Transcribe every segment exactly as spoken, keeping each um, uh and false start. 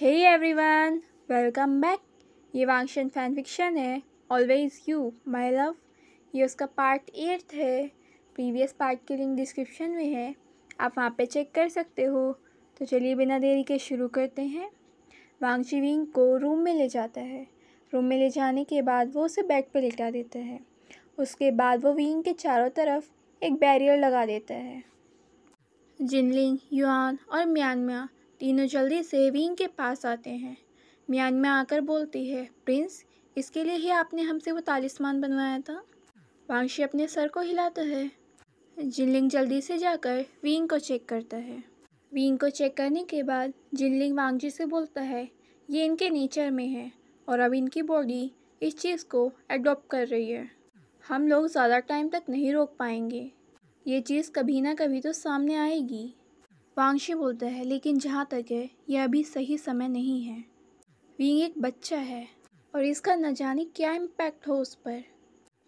Hey everyone, welcome back. ये Wangxian fan fiction है always you my love. ये उसका पार्ट एट है। प्रीवियस पार्ट की लिंक डिस्क्रिप्शन में है, आप वहाँ पे चेक कर सकते हो। तो चलिए बिना देरी के शुरू करते हैं। वांगक्षी विंग को रूम में ले जाता है। रूम में ले जाने के बाद वो उसे बेड पर लिटा देता है। उसके बाद वो विंग के चारों तरफ एक बैरियर लगा देता है। जिनलिंग, युआन और म्यानम्या तीनों जल्दी से विंग के पास आते हैं। म्यानम्या आकर बोलती है, प्रिंस, इसके लिए ही आपने हमसे वो तालिस्मान बनवाया था। वांगक्षी अपने सर को हिलाता है। जिनलिंग जल्दी से जाकर विंग को चेक करता है। विंग को चेक करने के बाद जिनलिंग वांगक्षी से बोलता है, ये इनके नेचर में है और अब इनकी बॉडी इस चीज़ को एडॉप्ट कर रही है। हम लोग ज़्यादा टाइम तक नहीं रोक पाएंगे, ये चीज़ कभी ना कभी तो सामने आएगी। वांगक्षी बोलता है, लेकिन जहाँ तक है यह अभी सही समय नहीं है। विंग एक बच्चा है और इसका न जाने क्या इम्पैक्ट हो उस पर।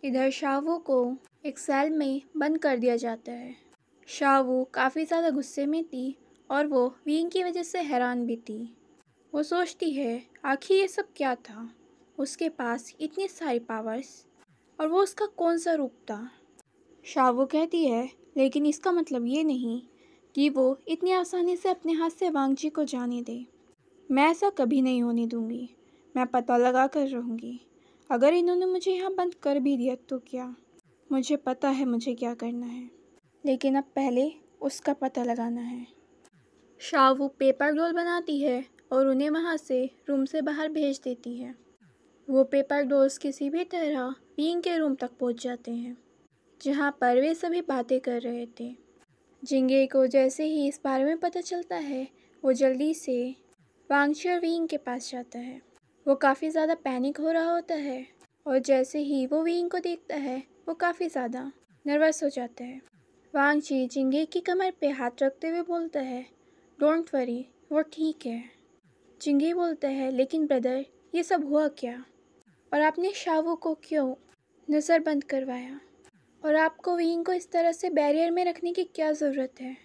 इधर शावू को एक सेल में बंद कर दिया जाता है। शावू काफ़ी ज़्यादा गुस्से में थी और वो विंग की वजह से हैरान भी थी। वो सोचती है, आखिर ये सब क्या था। उसके पास इतनी सारी पावर्स और वो उसका कौन सा रूप था। शावू कहती है, लेकिन इसका मतलब ये नहीं कि वो इतनी आसानी से अपने हाथ से वांगक्षी को जाने दे। मैं ऐसा कभी नहीं होने दूंगी। मैं पता लगा कर रहूँगी। अगर इन्होंने मुझे यहाँ बंद कर भी दिया तो क्या, मुझे पता है मुझे क्या करना है, लेकिन अब पहले उसका पता लगाना है। शावू पेपर डॉल बनाती है और उन्हें वहाँ से रूम से बाहर भेज देती है। वो पेपर डॉल्स किसी भी तरह विंग के रूम तक पहुँच जाते हैं, जहाँ पर वे सभी बातें कर रहे थे। जिंगे को जैसे ही इस बारे में पता चलता है, वो जल्दी से वांगक्षी और विंग के पास जाता है। वो काफ़ी ज़्यादा पैनिक हो रहा होता है और जैसे ही वो विंग को देखता है, वो काफ़ी ज़्यादा नर्वस हो जाता है। वांगक्षी जिंगे की कमर पे हाथ रखते हुए बोलता है, डोंट वरी, वो ठीक है। जिंगे बोलता है, लेकिन ब्रदर, ये सब हुआ क्या और आपने शावू को क्यों नज़रबंद करवाया और आपको विंग को इस तरह से बैरियर में रखने की क्या ज़रूरत है।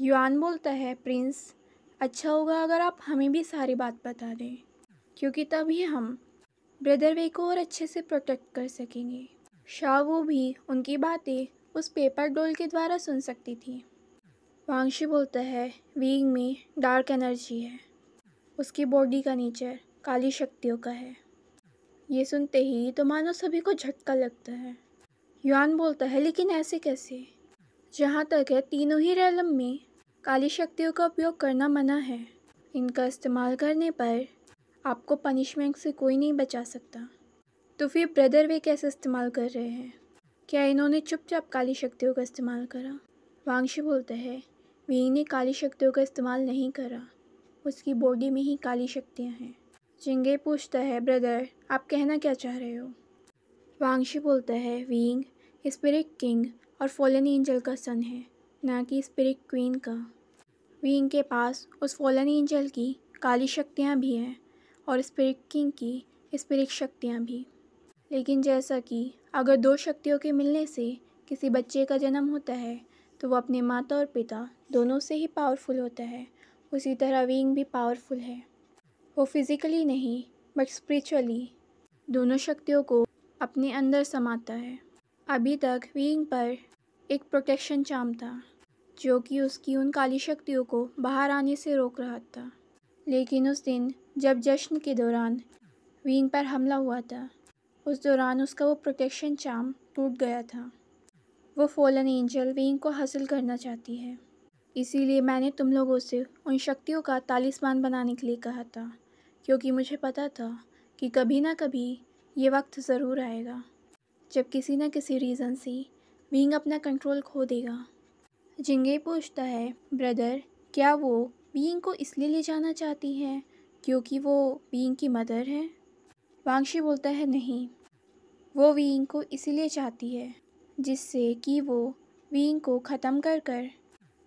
युआन बोलता है, प्रिंस, अच्छा होगा अगर आप हमें भी सारी बात बता दें, क्योंकि तभी हम ब्रदर वे को और अच्छे से प्रोटेक्ट कर सकेंगे। शावू भी उनकी बातें उस पेपर डॉल के द्वारा सुन सकती थी। वांगक्षी बोलता है, विंग में डार्क एनर्जी है, उसकी बॉडी का नेचर काली शक्तियों का है। ये सुनते ही तो मानो सभी को झटका लगता है। युआन बोलता है, लेकिन ऐसे कैसे, जहाँ तक है तीनों ही रैलम में काली शक्तियों का उपयोग करना मना है। इनका इस्तेमाल करने पर आपको पनिशमेंट से कोई नहीं बचा सकता। तो फिर ब्रदर वे कैसे इस्तेमाल कर रहे हैं, क्या इन्होंने चुपचाप काली शक्तियों का इस्तेमाल करा। वांगक्षी बोलता है, विंग ने काली शक्तियों का इस्तेमाल नहीं करा, उसकी बॉडी में ही काली शक्तियाँ हैं। जिंगे पूछता है, ब्रदर, आप कहना क्या चाह रहे हो। वांगक्षी बोलता है, विंग स्पिरिट किंग और फॉलन एंजल का सन है, ना कि स्पिरिट क्वीन का। विंग के पास उस फॉलन एंजल की काली शक्तियाँ भी हैं और स्पिरिट किंग की स्पिरिट शक्तियाँ भी। लेकिन जैसा कि अगर दो शक्तियों के मिलने से किसी बच्चे का जन्म होता है तो वो अपने माता और पिता दोनों से ही पावरफुल होता है, उसी तरह विंग भी पावरफुल है। वो फिज़िकली नहीं बट स्पिरिचुअली दोनों शक्तियों को अपने अंदर समाता है। अभी तक विंग पर एक प्रोटेक्शन चार्म था जो कि उसकी उन काली शक्तियों को बाहर आने से रोक रहा था, लेकिन उस दिन जब जश्न के दौरान विंग पर हमला हुआ था, उस दौरान उसका वो प्रोटेक्शन चार्म टूट गया था। वो फॉलन एंजल विंग को हासिल करना चाहती है, इसीलिए मैंने तुम लोगों से उन शक्तियों का तालिस्मान बनाने के लिए कहा था, क्योंकि मुझे पता था कि कभी ना कभी ये वक्त ज़रूर आएगा जब किसी न किसी रीज़न से विंग अपना कंट्रोल खो देगा। जिंगे पूछता है, ब्रदर, क्या वो विंग को इसलिए ले जाना चाहती है क्योंकि वो विंग की मदर है। वांगक्षी बोलता है, नहीं, वो विंग को इसीलिए चाहती है जिससे कि वो विंग को ख़त्म कर कर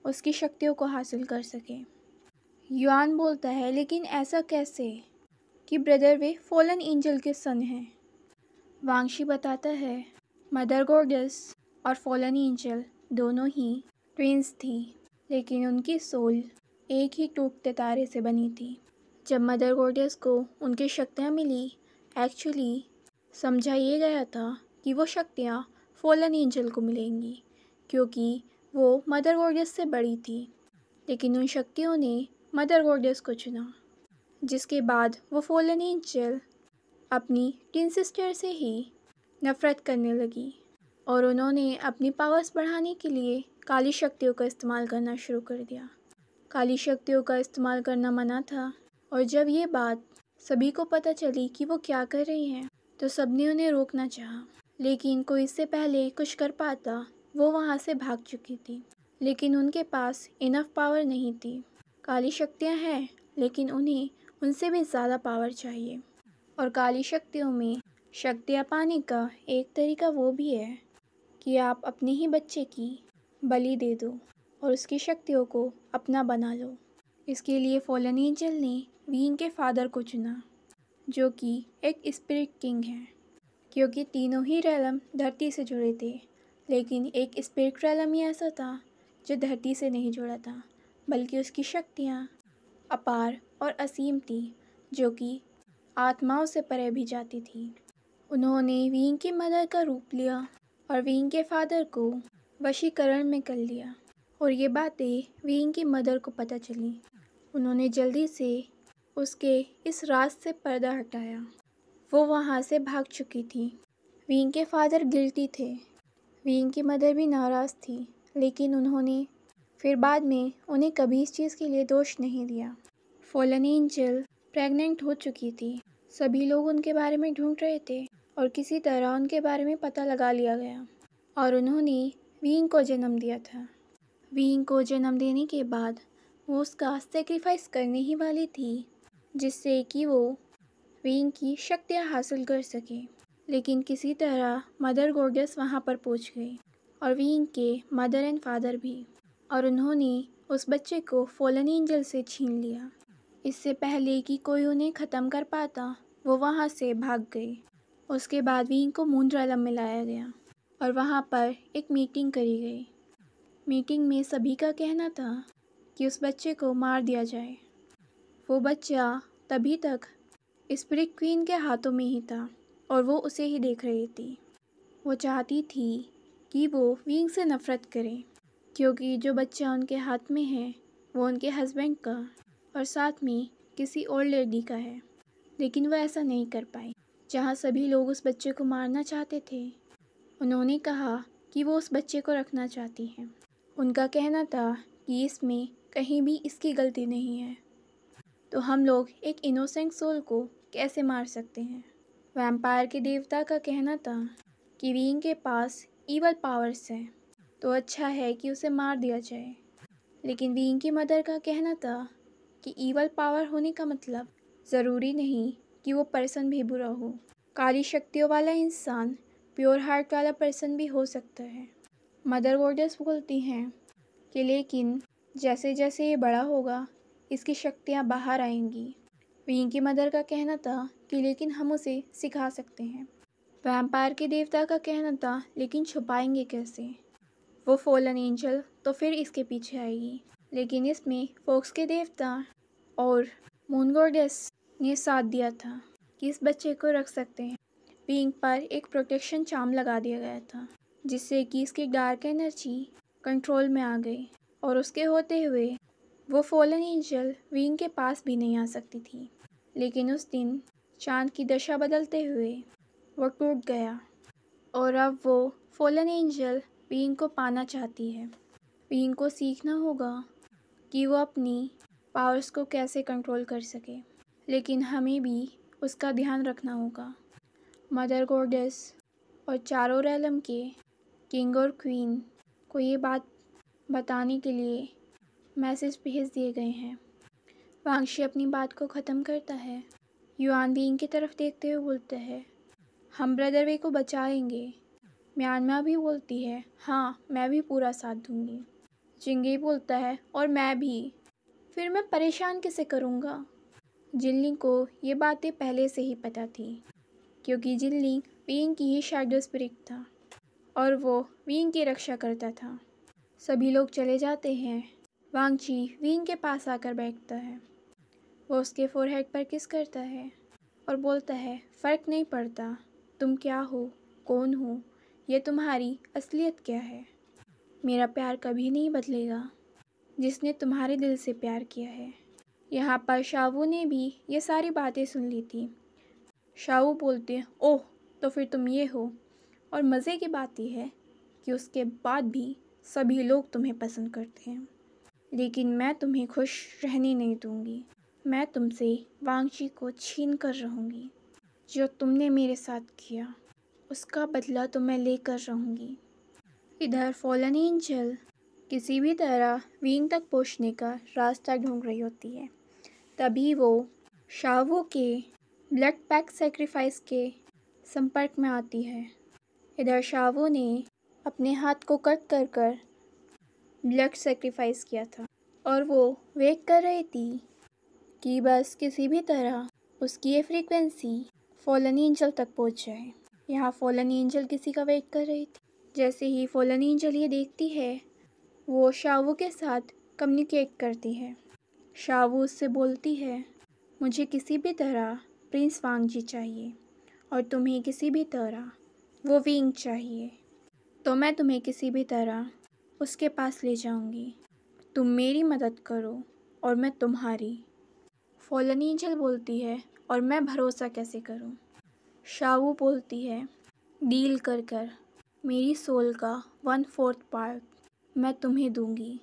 उसकी शक्तियों को हासिल कर सके। युआन बोलता है, लेकिन ऐसा कैसे कि ब्रदर वे फॉलन एंजल के सन हैं। वांगक्षी बताता है, मदर गॉडेस और फॉलन एंजल दोनों ही ट्विंस थी, लेकिन उनकी सोल एक ही टूटते तारे से बनी थी जब मदर गॉडेस को उनकी शक्तियाँ मिली, एक्चुअली समझा ये गया था कि वो शक्तियाँ फॉलन एंजल को मिलेंगी क्योंकि वो मदर गॉडेस से बड़ी थी, लेकिन उन शक्तियों ने मदर गॉडेस को चुना, जिसके बाद वो फॉलन एंजल अपनी ट्विन सिस्टर से ही नफ़रत करने लगी और उन्होंने अपनी पावर्स बढ़ाने के लिए काली शक्तियों का इस्तेमाल करना शुरू कर दिया। काली शक्तियों का इस्तेमाल करना मना था और जब ये बात सभी को पता चली कि वो क्या कर रही हैं तो सबने उन्हें रोकना चाहा, लेकिन कोई इससे पहले कुछ कर पाता वो वहाँ से भाग चुकी थी, लेकिन उनके पास इनफ पावर नहीं थी। काली शक्तियाँ हैं लेकिन उन्हें उनसे भी ज़्यादा पावर चाहिए और काली शक्तियों में शक्तियाँ पाने का एक तरीका वो भी है कि आप अपने ही बच्चे की बलि दे दो और उसकी शक्तियों को अपना बना लो। इसके लिए फॉलन एंजल ने वीन के फादर को चुना, जो कि एक स्पिरिट किंग है, क्योंकि तीनों ही रैलम धरती से जुड़े थे, लेकिन एक स्पिरिट रैलम ही ऐसा था जो धरती से नहीं जुड़ा था, बल्कि उसकी शक्तियाँ अपार और असीम थी, जो कि आत्माओं से परे भी जाती थी। उन्होंने वीन की मदर का रूप लिया और वीन के फादर को वशीकरण में कर लिया और ये बातें वीन की मदर को पता चली। उन्होंने जल्दी से उसके इस राज से पर्दा हटाया, वो वहाँ से भाग चुकी थी। वीन के फादर गिल्टी थे, वीन की मदर भी नाराज़ थी, लेकिन उन्होंने फिर बाद में उन्हें कभी इस चीज़ के लिए दोष नहीं दिया। फॉलन एंजल प्रेग्नेंट हो चुकी थी, सभी लोग उनके बारे में ढूंढ रहे थे और किसी तरह उनके बारे में पता लगा लिया गया और उन्होंने वीन को जन्म दिया था। वीन को जन्म देने के बाद वो उसका सेक्रीफाइस करने ही वाली थी, जिससे कि वो वीन की शक्तियाँ हासिल कर सके, लेकिन किसी तरह मदर गॉडेस वहाँ पर पहुँच गई और वीन के मदर एंड फादर भी, और उन्होंने उस बच्चे को फॉलन एंजल से छीन लिया। इससे पहले कि कोई उन्हें ख़त्म कर पाता वो वहाँ से भाग गई। उसके बाद वीन को मून रैलम में लाया गया और वहाँ पर एक मीटिंग करी गई। मीटिंग में सभी का कहना था कि उस बच्चे को मार दिया जाए। वो बच्चा तभी तक स्पिरिट क्वीन के हाथों में ही था और वो उसे ही देख रही थी। वो चाहती थी कि वो वीन से नफ़रत करे, क्योंकि जो बच्चा उनके हाथ में है वो उनके हस्बैंड का और साथ में किसी ओल्ड लेडी का है, लेकिन वह ऐसा नहीं कर पाई। जहाँ सभी लोग उस बच्चे को मारना चाहते थे, उन्होंने कहा कि वो उस बच्चे को रखना चाहती हैं। उनका कहना था कि इसमें कहीं भी इसकी गलती नहीं है, तो हम लोग एक इनोसेंट सोल को कैसे मार सकते हैं। वैम्पायर के देवता का कहना था कि वीन के पास ईवल पावर्स हैं, तो अच्छा है कि उसे मार दिया जाए, लेकिन वीन की मदर का कहना था कि ईवल पावर होने का मतलब ज़रूरी नहीं कि वो पर्सन भी बुरा हो। काली शक्तियों वाला इंसान प्योर हार्ट वाला पर्सन भी हो सकता है। मदर गॉडेस बोलती हैं कि लेकिन जैसे जैसे ये बड़ा होगा इसकी शक्तियाँ बाहर आएंगी। वीन की मदर का कहना था कि लेकिन हम उसे सिखा सकते हैं। वैम्पायर के देवता का कहना था लेकिन छुपाएंगे कैसे, वो फॉलन एंजल तो फिर इसके पीछे आएगी। लेकिन इसमें फोक्स के देवता और मून गॉडेस ने साथ दिया था कि इस बच्चे को रख सकते हैं। वीन पर एक प्रोटेक्शन चार्म लगा दिया गया था, जिससे कि इसकी डार्क एनर्जी कंट्रोल में आ गई और उसके होते हुए वो फॉलन एंजल वीन के पास भी नहीं आ सकती थी। लेकिन उस दिन चांद की दशा बदलते हुए वो टूट गया और अब वो फॉलन एंजल वीन को पाना चाहती है। वीन को सीखना होगा कि वो अपनी पावर्स को कैसे कंट्रोल कर सके, लेकिन हमें भी उसका ध्यान रखना होगा। मदर गॉडेस और चारों रैलम के किंग और क्वीन को ये बात बताने के लिए मैसेज भेज दिए गए हैं। वांगशी अपनी बात को ख़त्म करता है। युआन भी इनकी तरफ देखते हुए बोलता है, हम ब्रदर वे को बचाएंगे। म्यानमा भी बोलती है, हाँ मैं भी पूरा साथ दूंगी। जिंगे बोलता है, और मैं भी, फिर मैं परेशान किसे करूँगा। जिनलिंग को ये बातें पहले से ही पता थी, क्योंकि जिनलिंग वीन की ही शैडो स्पिरिट था और वो वीन की रक्षा करता था। सभी लोग चले जाते हैं। वांगची वीन के पास आकर बैठता है। वो उसके फोरहेड पर किस करता है और बोलता है, फ़र्क नहीं पड़ता तुम क्या हो, कौन हो, यह तुम्हारी असलियत क्या है। मेरा प्यार कभी नहीं बदलेगा जिसने तुम्हारे दिल से प्यार किया है। यहाँ पर शावू ने भी ये सारी बातें सुन ली थी। शावू बोलते, ओह तो फिर तुम ये हो। और मज़े की बात यह है कि उसके बाद भी सभी लोग तुम्हें पसंद करते हैं, लेकिन मैं तुम्हें खुश रहने नहीं दूंगी। मैं तुमसे वांगची को छीन कर रहूँगी। जो तुमने मेरे साथ किया उसका बदला तो मैं ले कर रहूँगी। इधर फॉलन एंजल किसी भी तरह विंग तक पहुँचने का रास्ता ढूंढ रही होती है। तभी वो शावो के ब्लड पैक सेक्रीफाइस के संपर्क में आती है। इधर शावो ने अपने हाथ को कट कर कर ब्लड सेक्रीफाइस किया था और वो वेट कर रही थी कि बस किसी भी तरह उसकी ये फ्रीक्वेंसी फॉलन एंजल तक पहुँच जाए। यहाँ फॉलन एंजल किसी का वेट कर रही थी। जैसे ही फॉलन एंजल ये देखती है, वो शावू के साथ कम्युनिकेट करती है। शावू उससे बोलती है, मुझे किसी भी तरह प्रिंस वांगजी चाहिए और तुम्हें किसी भी तरह वो विंग चाहिए, तो मैं तुम्हें किसी भी तरह उसके पास ले जाऊंगी। तुम मेरी मदद करो और मैं तुम्हारी। फॉलन एंजल बोलती है, और मैं भरोसा कैसे करूं? शावू बोलती है, डील कर कर मेरी सोल का वन फोर्थ पार्ट मैं तुम्हें दूंगी,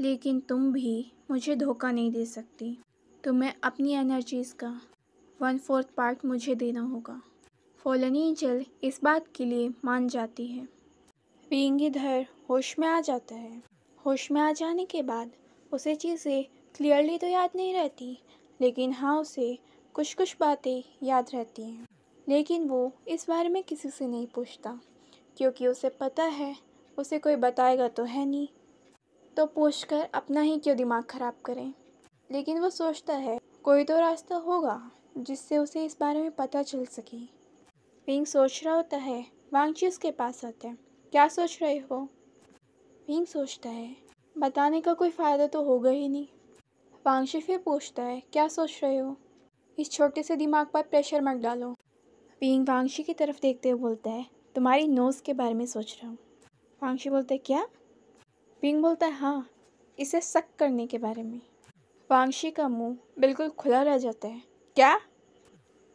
लेकिन तुम भी मुझे धोखा नहीं दे सकती। तुम्हें अपनी एनर्जीज़ का वन फोर्थ पार्ट मुझे देना होगा। फॉलन एंजल इस बात के लिए मान जाती है। विंग इधर होश में आ जाता है। होश में आ जाने के बाद उसे चीज़ें क्लियरली तो याद नहीं रहती, लेकिन हाँ उसे कुछ कुछ बातें याद रहती हैं। लेकिन वो इस बारे में किसी से नहीं पूछता, क्योंकि उसे पता है उसे कोई बताएगा तो है नहीं, तो पूछकर अपना ही क्यों दिमाग ख़राब करें। लेकिन वो सोचता है कोई तो रास्ता होगा जिससे उसे इस बारे में पता चल सके। विंग सोच रहा होता है। वांगची उसके पास आता है। क्या सोच रहे हो? विंग सोचता है बताने का कोई फ़ायदा तो होगा ही नहीं। वांगची फिर पूछता है, क्या सोच रहे हो? इस छोटे से दिमाग पर प्रेशर मत डालो। विंग वांगची की तरफ देखते हुए बोलता है, तुम्हारी नोज़ के बारे में सोच रहा हूँ। वांगशी बोलता है, क्या? विंग बोलता है, हाँ, इसे सक करने के बारे में। वांगशी का मुंह बिल्कुल खुला रह जाता है। क्या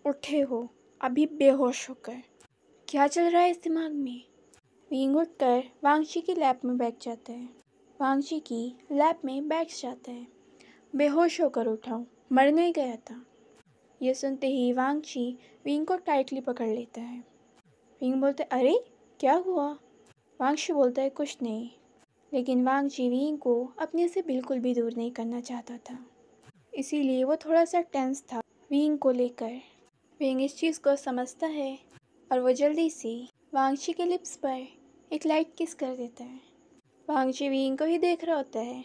उठे हो अभी बेहोश होकर? क्या चल रहा है इस दिमाग में? विंग उठ कर वांगशी की लैब में बैठ जाता है। वांगशी की लैब में बैठ जाता है। बेहोश होकर उठाऊँ, मर नहीं गया था। यह सुनते ही वांगशी विंग को टाइटली पकड़ लेता है। विंग बोलते, अरे क्या हुआ? वांगशी बोलता है, कुछ नहीं। लेकिन वांगजी विंग को अपने से बिल्कुल भी दूर नहीं करना चाहता था, इसीलिए वो थोड़ा सा टेंस था विंग को लेकर। विंग इस चीज़ को समझता है और वो जल्दी से वांगशी के लिप्स पर एक लाइट किस कर देता है। वांगजी विंग को ही देख रहा होता है।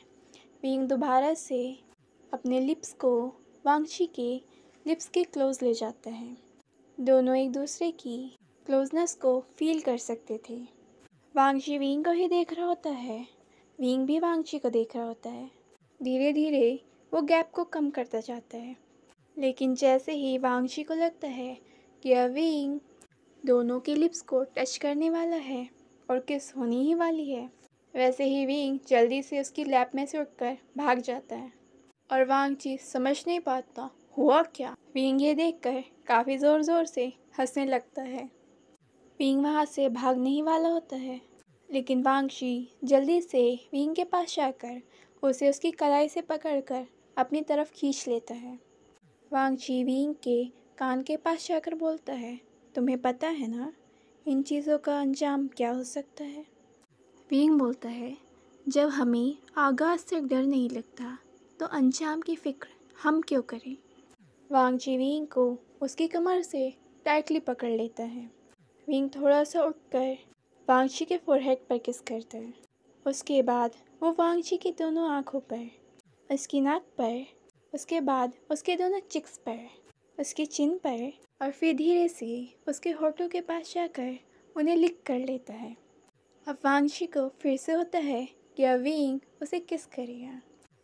विंग दोबारा से अपने लिप्स को वांगशी के लिप्स के क्लोज ले जाता है। दोनों एक दूसरे की क्लोजनेस को फील कर सकते थे। वांगजी विंग को ही देख रहा होता है। विंग भी वांगजी को देख रहा होता है। धीरे धीरे वो गैप को कम करता जाता है, लेकिन जैसे ही वांगजी को लगता है कि अब विंग दोनों के लिप्स को टच करने वाला है और किस होनी ही वाली है, वैसे ही विंग जल्दी से उसकी लैब में से उठकर भाग जाता है। और वांगजी समझ नहीं पाता हुआ क्या। विंग ये देख कर काफ़ी ज़ोर ज़ोर से हंसने लगता है। विंग वहाँ से भागने ही वाला होता है, लेकिन वांगशी जल्दी से विंग के पास जाकर उसे उसकी कलाई से पकड़कर अपनी तरफ खींच लेता है। वांगशी विंग के कान के पास जाकर बोलता है, तुम्हें पता है ना इन चीज़ों का अंजाम क्या हो सकता है? विंग बोलता है, जब हमें आगाज़ से डर नहीं लगता तो अंजाम की फ़िक्र हम क्यों करें। वांगशी विंग को उसकी कमर से टाइटली पकड़ लेता है। विंग थोड़ा सा उठकर वांगशी के फोरहेड पर किस करता है। उसके बाद वो वांगशी की दोनों आँखों पर, उसकी नाक पर, उसके बाद उसके दोनों चिक्स पर, उसकी चिन पर और फिर धीरे से उसके होठों के पास जाकर उन्हें लिक कर लेता है। अब वांगशी को फिर से होता है कि अब विंग उसे किस करेगा,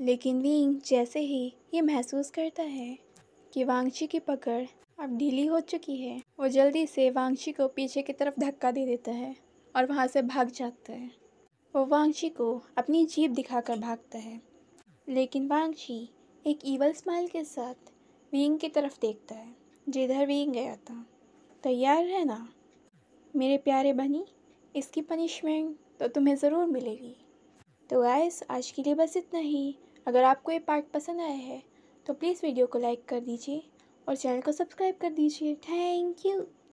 लेकिन विंग जैसे ही ये महसूस करता है कि वांगक्षी की पकड़ अब ढीली हो चुकी है, वो जल्दी से वांगक्षी को पीछे की तरफ धक्का दे देता है और वहाँ से भाग जाता है। वो वांगक्षी को अपनी जीभ दिखाकर भागता है, लेकिन वांगक्षी एक ईवल स्माइल के साथ विंग की तरफ देखता है जिधर विंग गया था। तैयार है ना मेरे प्यारे बनी, इसकी पनिशमेंट तो तुम्हें ज़रूर मिलेगी। तो गाइस, आज के लिए बस इतना ही। अगर आपको ये पार्ट पसंद आया है तो प्लीज़ वीडियो को लाइक कर दीजिए और चैनल को सब्सक्राइब कर दीजिए। Thank you.